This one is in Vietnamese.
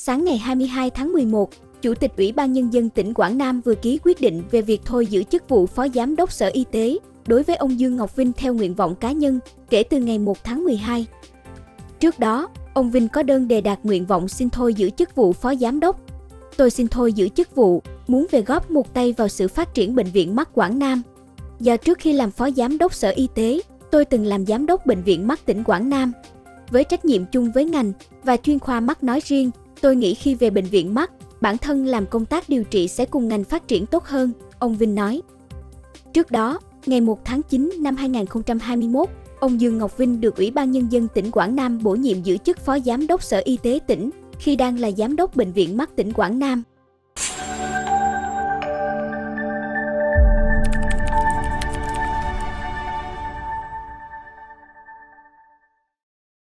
Sáng ngày 22 tháng 11, Chủ tịch Ủy ban Nhân dân tỉnh Quảng Nam vừa ký quyết định về việc thôi giữ chức vụ Phó Giám đốc Sở Y tế đối với ông Dương Ngọc Vinh theo nguyện vọng cá nhân kể từ ngày 1 tháng 12. Trước đó, ông Vinh có đơn đề đạt nguyện vọng xin thôi giữ chức vụ Phó Giám đốc. Tôi xin thôi giữ chức vụ, muốn về góp một tay vào sự phát triển Bệnh viện Mắt Quảng Nam. Do trước khi làm Phó Giám đốc Sở Y tế, tôi từng làm Giám đốc Bệnh viện Mắt tỉnh Quảng Nam. Với trách nhiệm chung với ngành và chuyên khoa mắt nói riêng, tôi nghĩ khi về Bệnh viện Mắt, bản thân làm công tác điều trị sẽ cùng ngành phát triển tốt hơn, ông Vinh nói. Trước đó, ngày 1 tháng 9 năm 2021, ông Dương Ngọc Vinh được Ủy ban Nhân dân tỉnh Quảng Nam bổ nhiệm giữ chức Phó Giám đốc Sở Y tế tỉnh khi đang là Giám đốc Bệnh viện Mắt tỉnh Quảng Nam.